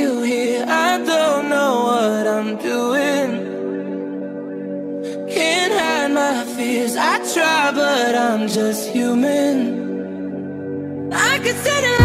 you here. I don't know what I'm doing. Can't hide my fears. I try, but I'm just human. I could sit and